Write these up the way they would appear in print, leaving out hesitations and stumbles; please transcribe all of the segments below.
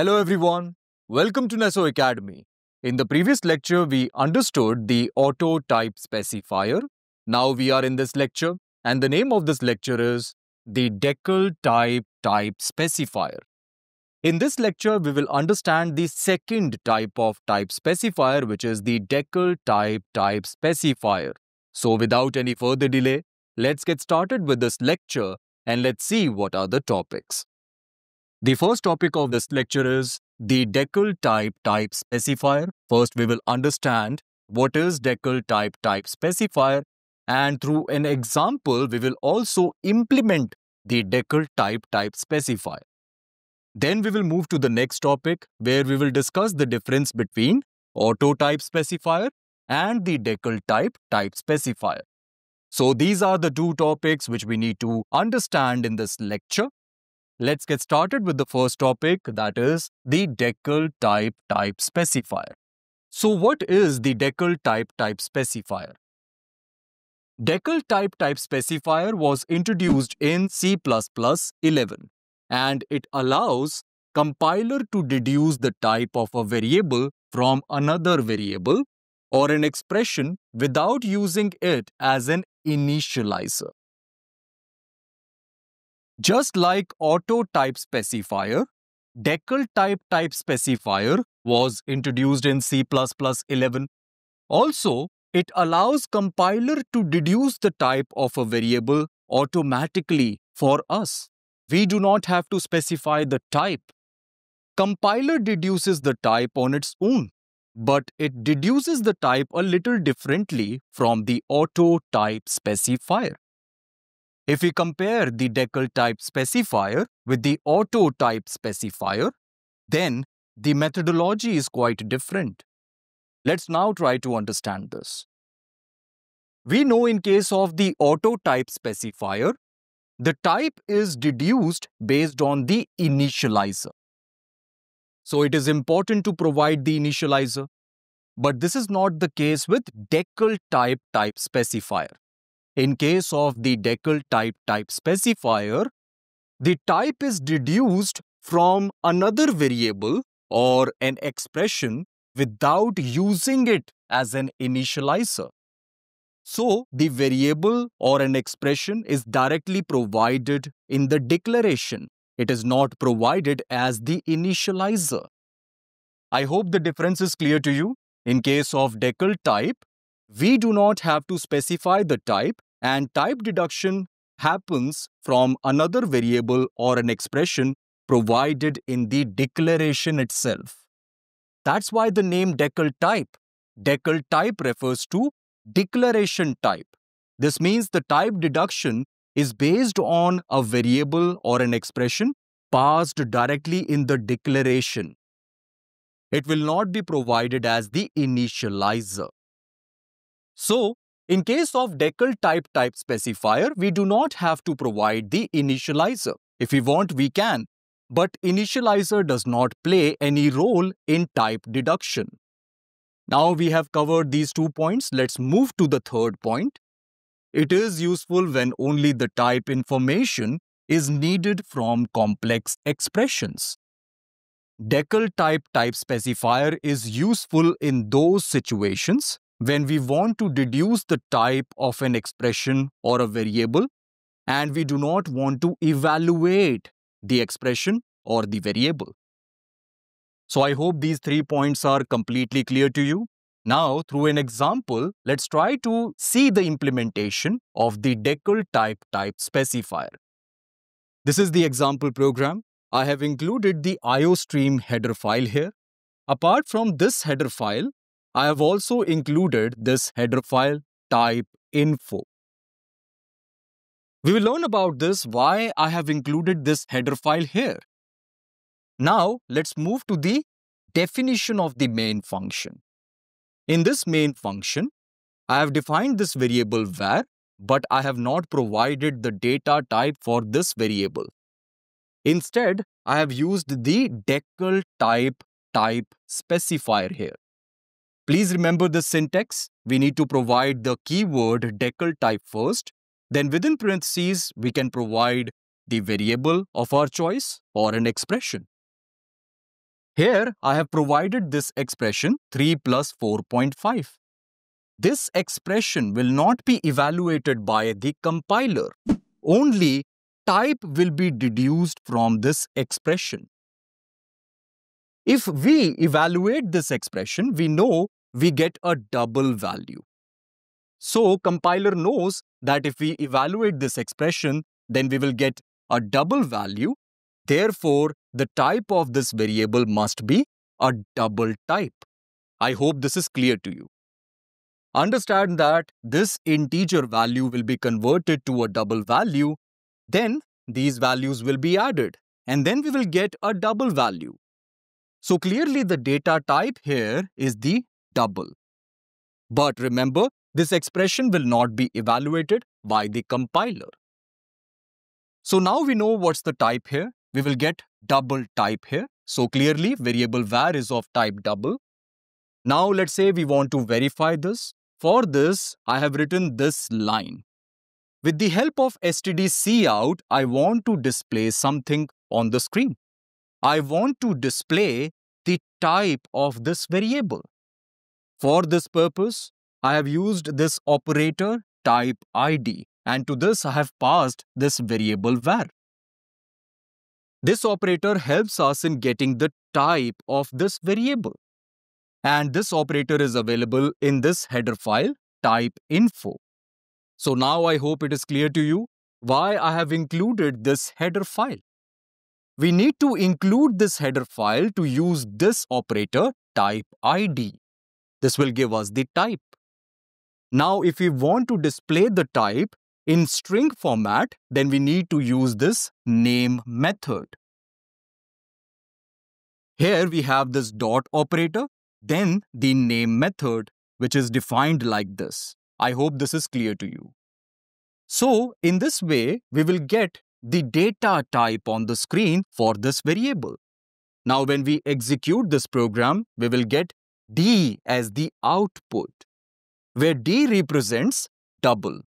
Hello everyone, welcome to Neso Academy. In the previous lecture, we understood the auto type specifier. Now we are in this lecture and the name of this lecture is the decltype type specifier. In this lecture, we will understand the second type of type specifier, which is the decltype type specifier. So without any further delay, let's get started with this lecture and let's see what are the topics. The first topic of this lecture is the decltype type specifier. First, we will understand what is decltype type specifier, and through an example, we will also implement the decltype type specifier. Then we will move to the next topic where we will discuss the difference between auto type specifier and the decltype type specifier. So these are the two topics which we need to understand in this lecture. Let's get started with the first topic, that is the decltype type specifier. So what is the decltype type specifier? Decltype type specifier was introduced in C++11 and it allows compiler to deduce the type of a variable from another variable or an expression without using it as an initializer. Just like auto type specifier, decltype type specifier was introduced in C++11. Also, it allows compiler to deduce the type of a variable automatically for us. We do not have to specify the type. Compiler deduces the type on its own, but it deduces the type a little differently from the auto type specifier. If we compare the decltype specifier with the auto type specifier, then the methodology is quite different. Let's now try to understand this. We know in case of the auto type specifier, the type is deduced based on the initializer. So it is important to provide the initializer, but this is not the case with decltype type specifier. In case of the decltype type specifier, the type is deduced from another variable or an expression without using it as an initializer. So, the variable or an expression is directly provided in the declaration. It is not provided as the initializer. I hope the difference is clear to you. In case of decltype, we do not have to specify the type, and type deduction happens from another variable or an expression provided in the declaration itself. That's why the name decltype. Decltype refers to declaration type. This means the type deduction is based on a variable or an expression passed directly in the declaration. It will not be provided as the initializer. So, in case of decltype type specifier, we do not have to provide the initializer. If we want, we can. But initializer does not play any role in type deduction. Now we have covered these 2 points. Let's move to the third point. It is useful when only the type information is needed from complex expressions. Decltype type specifier is useful in those situations when we want to deduce the type of an expression or a variable and we do not want to evaluate the expression or the variable. So I hope these 3 points are completely clear to you. Now through an example, let's try to see the implementation of the decltype type specifier. This is the example program. I have included the iostream header file here. Apart from this header file, I have also included this header file type_info. We will learn about this, why I have included this header file here. Now, let's move to the definition of the main function. In this main function, I have defined this variable var, but I have not provided the data type for this variable. Instead, I have used the decltype type specifier here. Please remember the syntax. We need to provide the keyword decltype first. Then within parentheses, we can provide the variable of our choice or an expression. Here, I have provided this expression 3 plus 4.5. This expression will not be evaluated by the compiler. Only type will be deduced from this expression. If we evaluate this expression, we know we get a double value. So, compiler knows that if we evaluate this expression, then we will get a double value. Therefore, the type of this variable must be a double type. I hope this is clear to you. Understand that this integer value will be converted to a double value. Then, these values will be added. And then we will get a double value. So, clearly the data type here is the double. But remember, this expression will not be evaluated by the compiler. So, now we know what's the type here. We will get double type here. So, clearly variable var is of type double. Now, let's say we want to verify this. For this, I have written this line. With the help of std::cout, I want to display something on the screen. I want to display the type of this variable. For this purpose, I have used this operator typeid, and to this I have passed this variable var. This operator helps us in getting the type of this variable. And this operator is available in this header file type_info. So now I hope it is clear to you why I have included this header file. We need to include this header file to use this operator typeid. This will give us the type. Now, if we want to display the type in string format, then we need to use this name method. Here we have this dot operator, then the name method, which is defined like this. I hope this is clear to you. So, in this way, we will get the data type on the screen for this variable. Now, when we execute this program, we will get D as the output, where D represents double.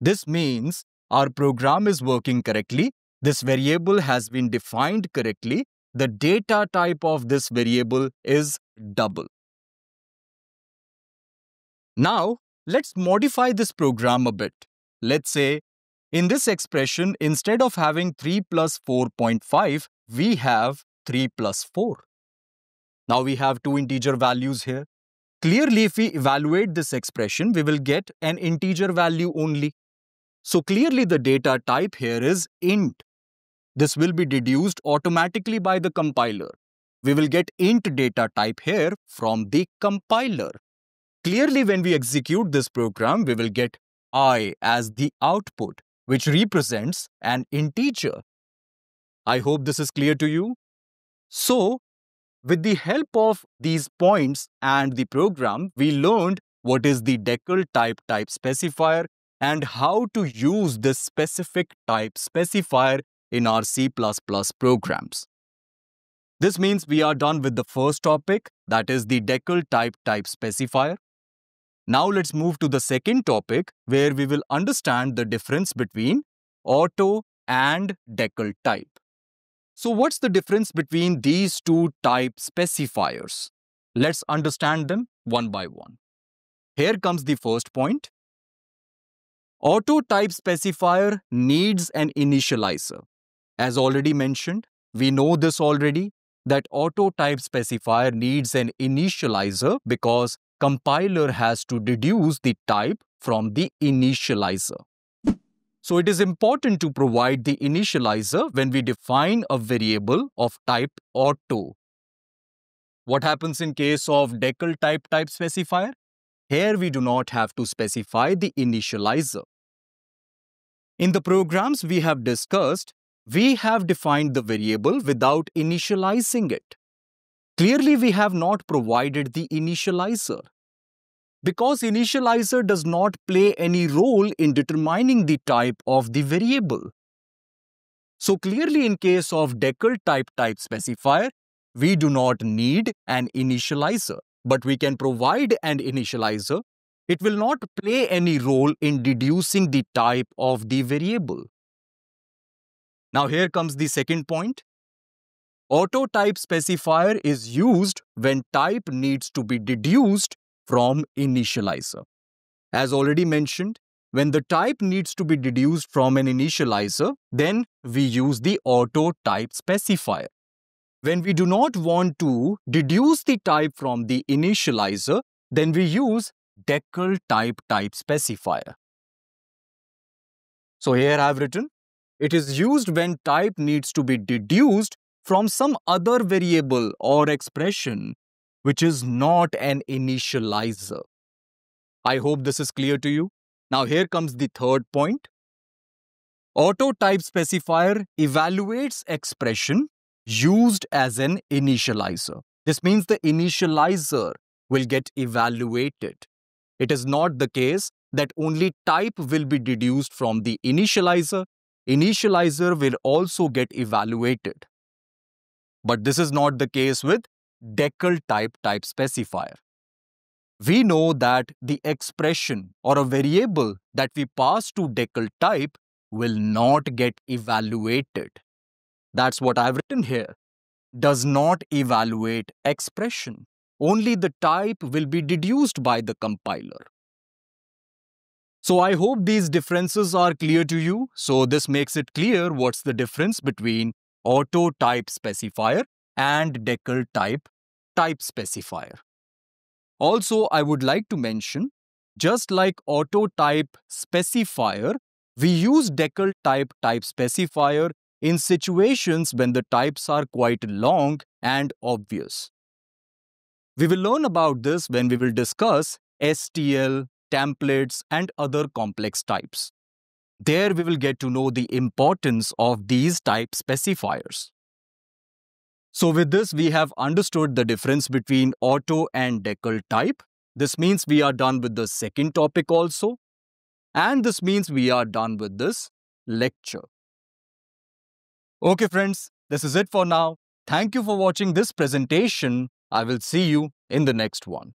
This means our program is working correctly. This variable has been defined correctly. The data type of this variable is double. Now, let's modify this program a bit. Let's say, in this expression, instead of having 3 plus 4.5, we have 3 plus 4. Now we have two integer values here. Clearly, if we evaluate this expression, we will get an integer value only. So clearly the data type here is int. This will be deduced automatically by the compiler. We will get int data type here from the compiler. Clearly, when we execute this program, we will get I as the output, which represents an integer. I hope this is clear to you. So, with the help of these points and the program, we learned what is the decal type specifier and how to use this specific type specifier in our C++ programs. This means we are done with the first topic, that is the decal type specifier. Now let's move to the second topic, where we will understand the difference between auto and decal type. So what's the difference between these two type specifiers? Let's understand them one by one. Here comes the first point. Auto type specifier needs an initializer. As already mentioned, we know this already, that auto type specifier needs an initializer because compiler has to deduce the type from the initializer. So it is important to provide the initializer when we define a variable of type auto. What happens in case of decal type specifier? Here we do not have to specify the initializer. In the programs we have discussed, we have defined the variable without initializing it. Clearly, we have not provided the initializer, because initializer does not play any role in determining the type of the variable. So clearly, in case of decal type specifier, we do not need an initializer, but we can provide an initializer. It will not play any role in deducing the type of the variable. Now here comes the second point. Auto type specifier is used when type needs to be deduced from initializer. As already mentioned, when the type needs to be deduced from an initializer, then we use the auto type specifier. When we do not want to deduce the type from the initializer, then we use decltype type specifier. So here I have written, it is used when type needs to be deduced from some other variable or expression which is not an initializer. I hope this is clear to you. Now here comes the third point. Auto type specifier evaluates expression used as an initializer. This means the initializer will get evaluated. It is not the case that only type will be deduced from the initializer. Initializer will also get evaluated. But this is not the case with decltype type specifier. We know that the expression or a variable that we pass to decltype will not get evaluated. That's what I've written here. Does not evaluate expression. Only the type will be deduced by the compiler. So I hope these differences are clear to you. So this makes it clear what's the difference between auto type specifier and decltype type specifier. Also, I would like to mention, just like auto type specifier, we use decltype type specifier in situations when the types are quite long and obvious. We will learn about this when we will discuss STL, templates and other complex types. There we will get to know the importance of these type specifiers. So with this, we have understood the difference between auto and decltype. This means we are done with the second topic also. And this means we are done with this lecture. Okay friends, this is it for now. Thank you for watching this presentation. I will see you in the next one.